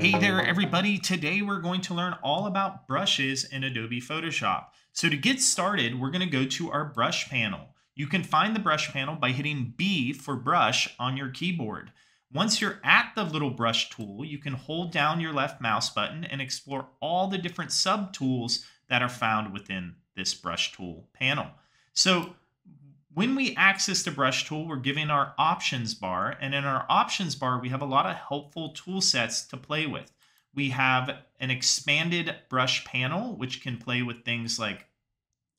Hey there, everybody. Today we're going to learn all about brushes in Adobe Photoshop. So to get started, we're going to go to our brush panel. You can find the brush panel by hitting B for brush on your keyboard. Once you're at the little brush tool, you can hold down your left mouse button and explore all the different sub tools that are found within this brush tool panel. So when we access the brush tool, we're given our options bar, and in our options bar, we have a lot of helpful tool sets to play with. We have an expanded brush panel, which can play with things like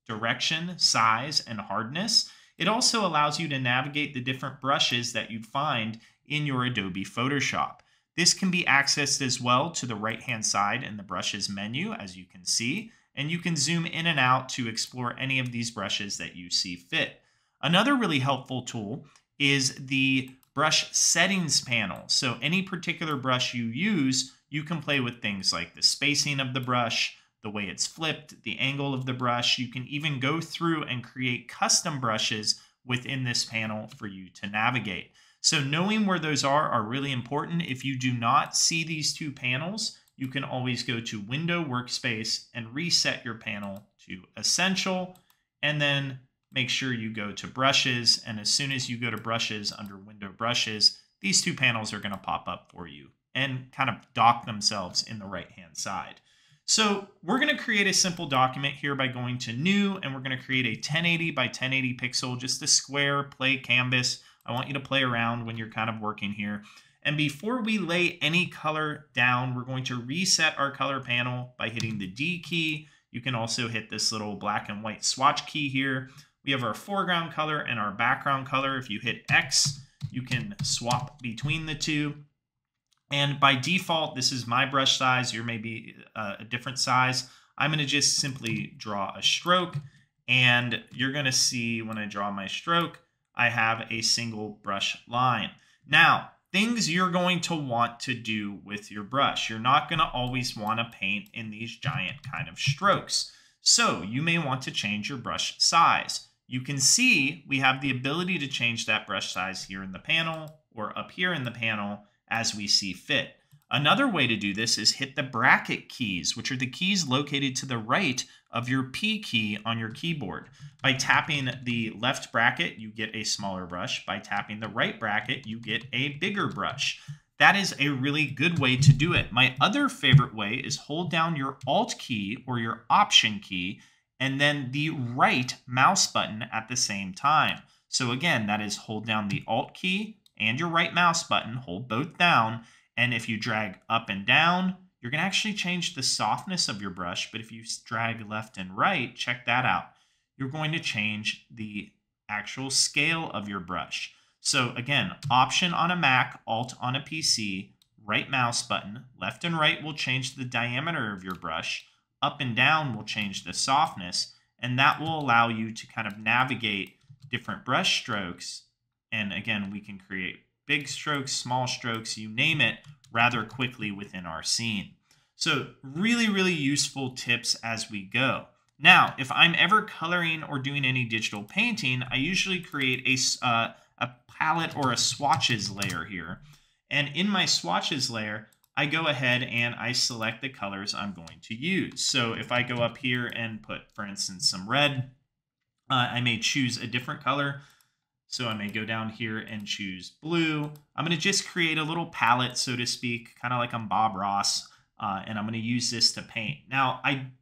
direction, size, and hardness. It also allows you to navigate the different brushes that you find in your Adobe Photoshop. This can be accessed as well to the right-hand side in the brushes menu, as you can see, and you can zoom in and out to explore any of these brushes that you see fit. Another really helpful tool is the brush settings panel. So any particular brush you use, you can play with things like the spacing of the brush, the way it's flipped, the angle of the brush. You can even go through and create custom brushes within this panel for you to navigate. So knowing where those are really important. If you do not see these two panels, you can always go to Window Workspace and reset your panel to Essential, and then make sure you go to Brushes. And as soon as you go to Brushes under Window Brushes, these two panels are going to pop up for you and kind of dock themselves in the right-hand side. So we're going to create a simple document here by going to New, and we're going to create a 1080 by 1080 pixel, just a square play canvas. I want you to play around when you're kind of working here. And before we lay any color down, we're going to reset our color panel by hitting the D key. You can also hit this little black and white swatch key here. We have our foreground color and our background color. If you hit X, you can swap between the two. And by default, this is my brush size. Your may be a different size. I'm going to just simply draw a stroke. And you're going to see when I draw my stroke, I have a single brush line. Now, things you're going to want to do with your brush. You're not going to always want to paint in these giant kind of strokes. So you may want to change your brush size. You can see we have the ability to change that brush size here in the panel or up here in the panel as we see fit. Another way to do this is hit the bracket keys, which are the keys located to the right of your P key on your keyboard. By tapping the left bracket, you get a smaller brush. By tapping the right bracket, you get a bigger brush. That is a really good way to do it. My other favorite way is hold down your Alt key or your Option key, and then the right mouse button at the same time. So again, that is hold down the Alt key and your right mouse button, hold both down. And if you drag up and down, you're gonna actually change the softness of your brush. But if you drag left and right, check that out. You're going to change the actual scale of your brush. So again, Option on a Mac, Alt on a PC, right mouse button, left and right will change the diameter of your brush. Up and down will change the softness, and that will allow you to kind of navigate different brush strokes. And again, we can create big strokes, small strokes, you name it, rather quickly within our scene. So really, really useful tips as we go. Now, if I'm ever coloring or doing any digital painting, I usually create a palette or a swatches layer here. And in my swatches layer, I go ahead and I select the colors I'm going to use. So if I go up here and put, for instance, some red, I may choose a different color. So I may go down here and choose blue. I'm going to just create a little palette, so to speak, kind of like I'm Bob Ross, and I'm going to use this to paint. Now, I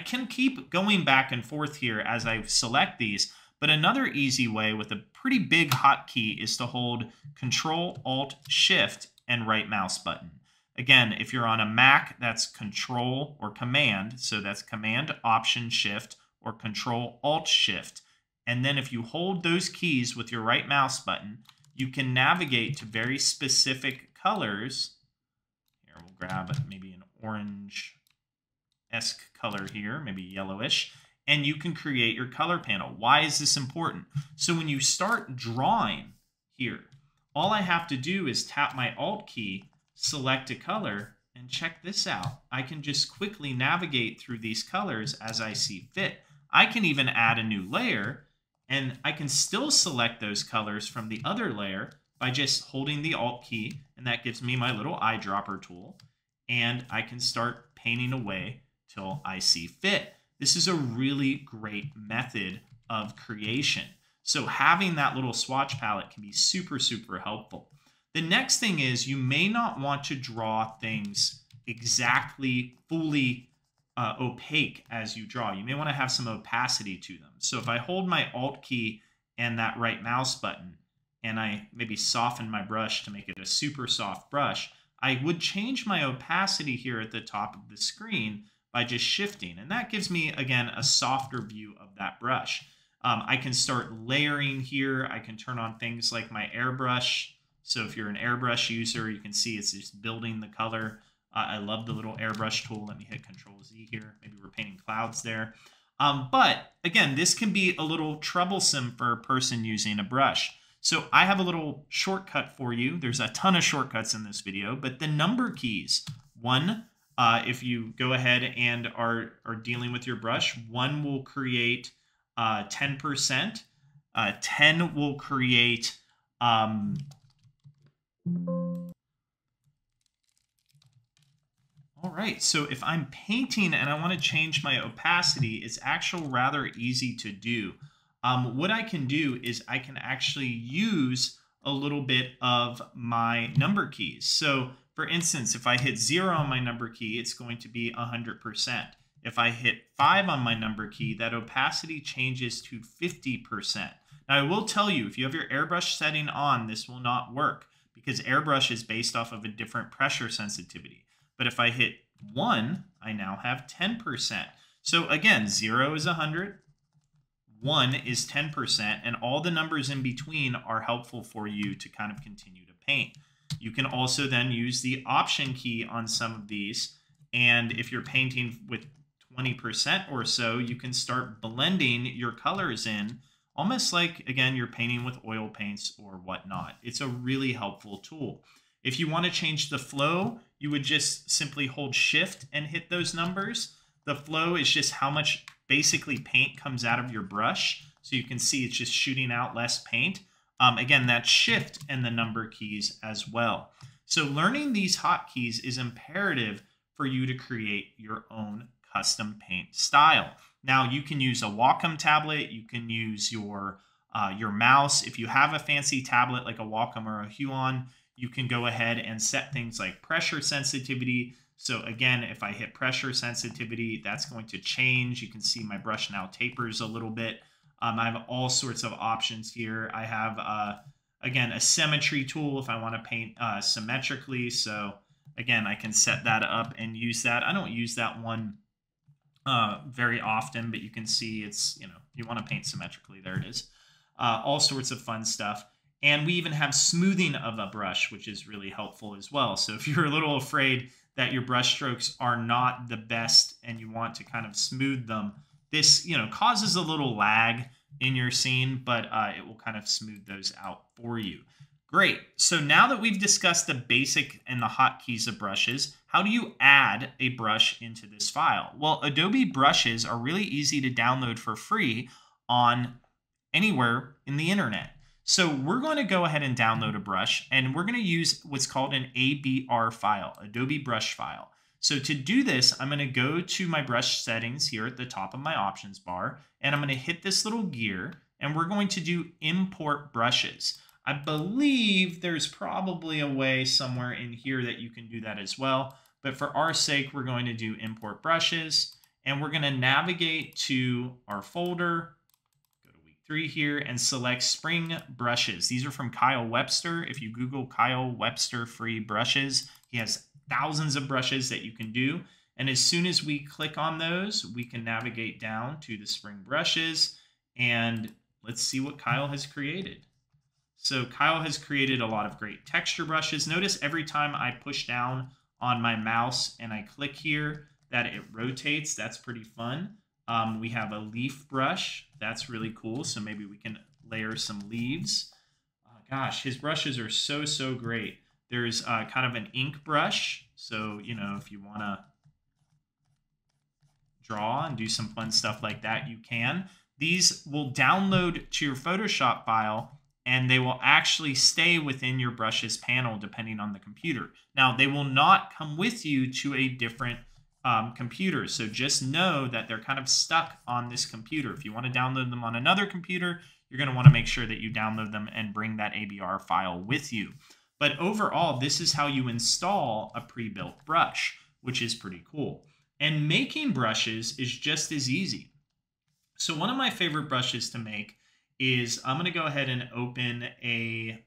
can keep going back and forth here as I select these, but another easy way with a pretty big hotkey is to hold Control, Alt, Shift, and right mouse button. Again, if you're on a Mac, that's Control or Command. So that's Command, Option, Shift, or Control, Alt, Shift. And then if you hold those keys with your right mouse button, you can navigate to very specific colors. Here, we'll grab maybe an orange-esque color here, maybe yellowish, and you can create your color panel. Why is this important? So when you start drawing here, all I have to do is tap my Alt key, select a color, and check this out. I can just quickly navigate through these colors as I see fit. I can even add a new layer, and I can still select those colors from the other layer by just holding the Alt key, and that gives me my little eyedropper tool. and I can start painting away till I see fit. This is a really great method of creation. So having that little swatch palette can be super, super helpful. The next thing is you may not want to draw things exactly fully opaque as you draw. You may want to have some opacity to them. So if I hold my Alt key and that right mouse button, and I maybe soften my brush to make it a super soft brush, I would change my opacity here at the top of the screen by just shifting. And that gives me, again, a softer view of that brush. I can start layering here. I can turn on things like my airbrush. So if you're an airbrush user, you can see it's just building the color. I love the little airbrush tool. Let me hit Control Z here. Maybe we're painting clouds there. But again, this can be a little troublesome for a person using a brush. So I have a little shortcut for you. There's a ton of shortcuts in this video, but the number keys. One, if you go ahead and are dealing with your brush, one will create 10%. 10 will create 10. All right, so if I'm painting and I want to change my opacity, it's actually rather easy to do. What I can do is I can actually use a little bit of my number keys. So for instance, if I hit 0 on my number key, it's going to be 100%. If I hit 5 on my number key, that opacity changes to 50%. Now I will tell you, if you have your airbrush setting on, this will not work because airbrush is based off of a different pressure sensitivity. But if I hit 1, I now have 10%. So again, 0 is 100. 1 is 10%, and all the numbers in between are helpful for you to kind of continue to paint. You can also then use the Option key on some of these, and if you're painting with 20% or so, you can start blending your colors in, almost like, again, you're painting with oil paints or whatnot. It's a really helpful tool. If you want to change the flow, you would just simply hold Shift and hit those numbers. The flow is just how much basically paint comes out of your brush. So you can see it's just shooting out less paint. Again, that's Shift and the number keys as well. So learning these hotkeys is imperative for you to create your own custom paint style. Now you can use a Wacom tablet. You can use your mouse. If you have a fancy tablet like a Wacom or a Huion, you can go ahead and set things like pressure sensitivity. So again, if I hit pressure sensitivity, that's going to change. You can see my brush now tapers a little bit. I have all sorts of options here. I have, again, a symmetry tool if I want to paint symmetrically. So again, I can set that up and use that. I don't use that one very often, but you can see it's, you know, you want to paint symmetrically. There it is. All sorts of fun stuff. And we even have smoothing of a brush, which is really helpful as well. So if you're a little afraid that your brush strokes are not the best and you want to kind of smooth them, this, you know, causes a little lag in your scene, but it will kind of smooth those out for you. Great. So now that we've discussed the basic and the hotkeys of brushes, how do you add a brush into this file? Well, Adobe brushes are really easy to download for free on anywhere in the internet. So we're going to go ahead and download a brush, and we're going to use what's called an ABR file, Adobe brush file. So to do this, I'm going to go to my brush settings here at the top of my options bar, and I'm going to hit this little gear, and we're going to do import brushes. I believe there's probably a way somewhere in here that you can do that as well. But for our sake, we're going to do import brushes, and we're going to navigate to our folder, 3 here, and select Spring Brushes. These are from Kyle Webster. If you Google Kyle Webster free brushes, he has thousands of brushes that you can do. And as soon as we click on those, we can navigate down to the Spring Brushes, and let's see what Kyle has created. So Kyle has created a lot of great texture brushes. Notice every time I push down on my mouse and I click here that it rotates. That's pretty fun. We have a leaf brush. That's really cool. So maybe we can layer some leaves. Oh, gosh, his brushes are so, so great. There's kind of an ink brush. So, you know, if you want to draw and do some fun stuff like that, you can. These will download to your Photoshop file and they will actually stay within your brushes panel depending on the computer. Now, they will not come with you to a different computer, so just know that they're kind of stuck on this computer. If you want to download them on another computer, you're going to want to make sure that you download them and bring that ABR file with you. But overall, this is how you install a pre-built brush, which is pretty cool. And making brushes is just as easy. So one of my favorite brushes to make is, I'm going to go ahead and open a,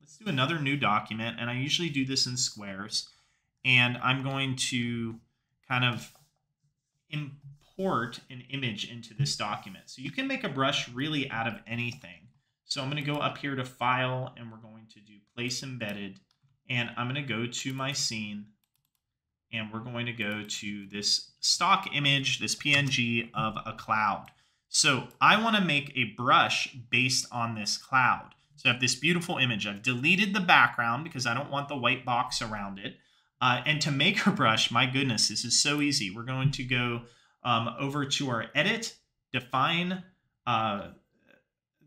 let's do another new document. And I usually do this in squares. And I'm going to kind of import an image into this document. So you can make a brush really out of anything. So I'm going to go up here to File, and we're going to do Place Embedded. And I'm going to go to my scene, and we're going to go to this stock image, this PNG of a cloud. So I want to make a brush based on this cloud. So I have this beautiful image. I've deleted the background because I don't want the white box around it. And to make a brush, my goodness, this is so easy. We're going to go over to our Edit, Define,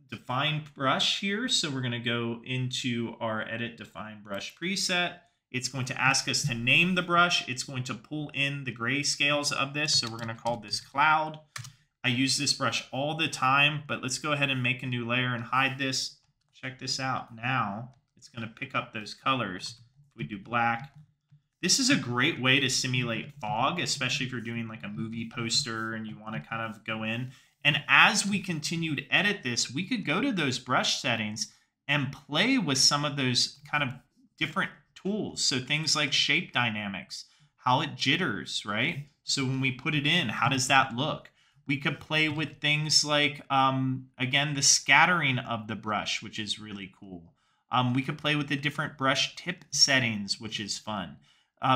Define Brush here. So we're going to go into our Edit, Define Brush preset. It's going to ask us to name the brush. It's going to pull in the grayscales of this. So we're going to call this Cloud. I use this brush all the time, but let's go ahead and make a new layer and hide this. Check this out. Now it's going to pick up those colors. If we do black, this is a great way to simulate fog, especially if you're doing like a movie poster and you want to kind of go in. And as we continue to edit this, we could go to those brush settings and play with some of those kind of different tools. So things like shape dynamics, how it jitters, right? So when we put it in, how does that look? We could play with things like, again, the scattering of the brush, which is really cool. We could play with the different brush tip settings, which is fun.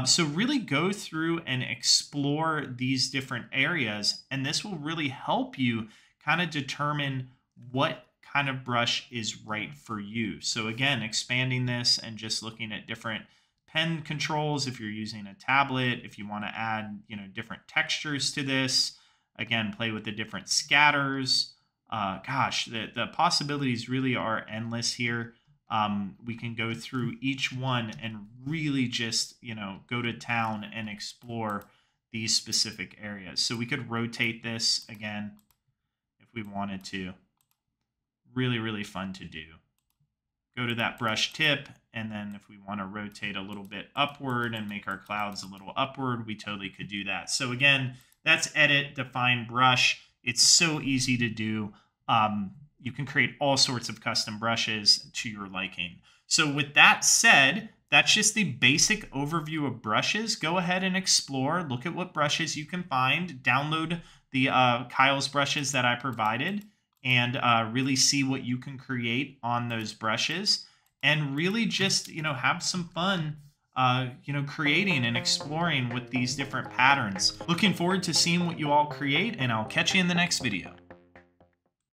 So really go through and explore these different areas, and this will really help you kind of determine what kind of brush is right for you. So again, expanding this and just looking at different pen controls, if you're using a tablet, if you want to add, you know, different textures to this. Again, play with the different scatters. Gosh, the possibilities really are endless here. We can go through each one and really just, you know, go to town and explore these specific areas. So we could rotate this again if we wanted to. Really, really fun to do. Go to that brush tip, and then if we want to rotate a little bit upward and make our clouds a little upward, we totally could do that. So again, that's Edit, Define, Brush. It's so easy to do. You can create all sorts of custom brushes to your liking. So with that said, that's just the basic overview of brushes. Go ahead and explore. Look at what brushes you can find. Download the Kyle's brushes that I provided and really see what you can create on those brushes. And really just, you know, have some fun you know, creating and exploring with these different patterns. Looking forward to seeing what you all create, and I'll catch you in the next video.